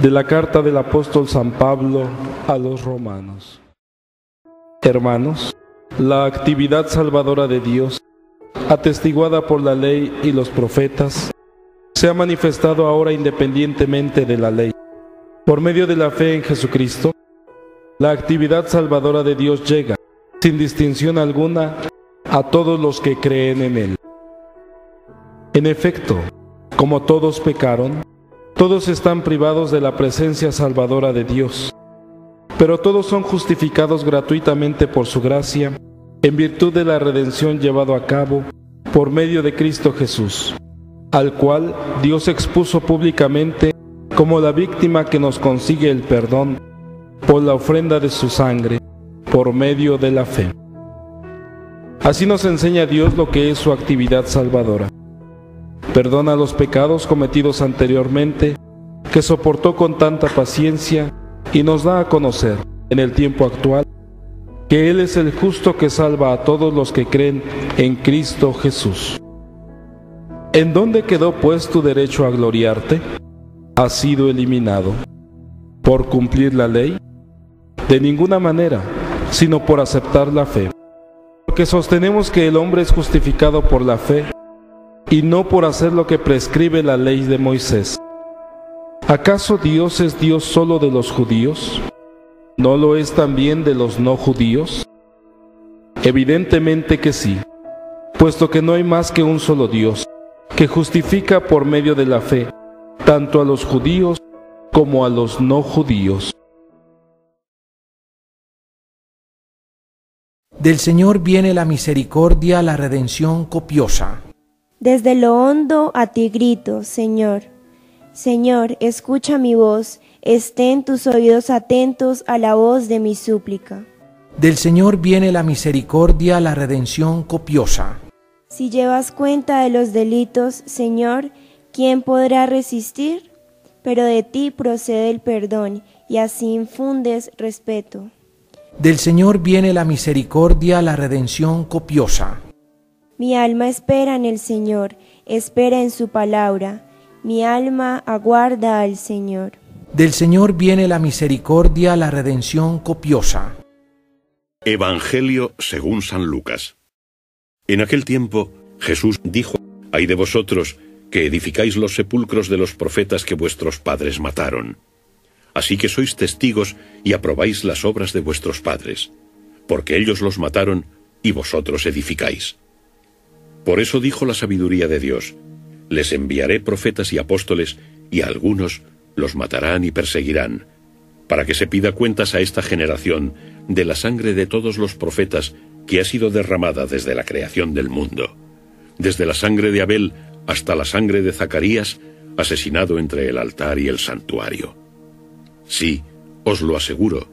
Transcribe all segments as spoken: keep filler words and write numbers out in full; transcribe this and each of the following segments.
De la carta del apóstol San Pablo a los Romanos. Hermanos, la actividad salvadora de Dios, atestiguada por la ley y los profetas, se ha manifestado ahora independientemente de la ley. Por medio de la fe en Jesucristo, la actividad salvadora de Dios llega, sin distinción alguna, a todos los que creen en Él. En efecto, como todos pecaron, todos están privados de la presencia salvadora de Dios, pero todos son justificados gratuitamente por su gracia, en virtud de la redención llevada a cabo por medio de Cristo Jesús, al cual Dios expuso públicamente como la víctima que nos consigue el perdón por la ofrenda de su sangre, por medio de la fe. Así nos enseña Dios lo que es su actividad salvadora. Perdona los pecados cometidos anteriormente, que soportó con tanta paciencia, y nos da a conocer, en el tiempo actual, que Él es el justo que salva a todos los que creen en Cristo Jesús. ¿En dónde quedó pues tu derecho a gloriarte? Ha sido eliminado. ¿Por cumplir la ley? De ninguna manera, sino por aceptar la fe. Porque sostenemos que el hombre es justificado por la fe, y no por hacer lo que prescribe la ley de Moisés. ¿Acaso Dios es Dios solo de los judíos? ¿No lo es también de los no judíos? Evidentemente que sí, puesto que no hay más que un solo Dios, que justifica por medio de la fe, tanto a los judíos como a los no judíos. Del Señor viene la misericordia, la redención copiosa. Desde lo hondo a ti grito, Señor. Señor, escucha mi voz, estén tus oídos atentos a la voz de mi súplica. Del Señor viene la misericordia, la redención copiosa. Si llevas cuenta de los delitos, Señor, ¿quién podrá resistir? Pero de ti procede el perdón, y así infundes respeto. Del Señor viene la misericordia, la redención copiosa. Mi alma espera en el Señor, espera en su palabra. Mi alma aguarda al Señor. Del Señor viene la misericordia, la redención copiosa. Evangelio según San Lucas. En aquel tiempo, Jesús dijo: «Ay de vosotros, que edificáis los sepulcros de los profetas que vuestros padres mataron. Así que sois testigos y aprobáis las obras de vuestros padres, porque ellos los mataron y vosotros edificáis». Por eso dijo la sabiduría de Dios: «Les enviaré profetas y apóstoles, y a algunos los matarán y perseguirán, para que se pida cuentas a esta generación de la sangre de todos los profetas que ha sido derramada desde la creación del mundo, desde la sangre de Abel hasta la sangre de Zacarías, asesinado entre el altar y el santuario. Sí, os lo aseguro,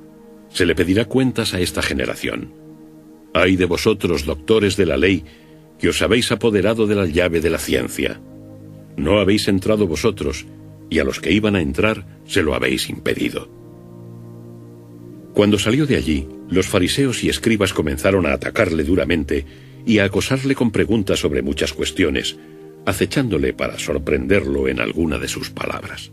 se le pedirá cuentas a esta generación. Ay de vosotros, doctores de la ley, que os habéis apoderado de la llave de la ciencia. No habéis entrado vosotros, y a los que iban a entrar se lo habéis impedido». Cuando salió de allí, los fariseos y escribas comenzaron a atacarle duramente y a acosarle con preguntas sobre muchas cuestiones, acechándole para sorprenderlo en alguna de sus palabras.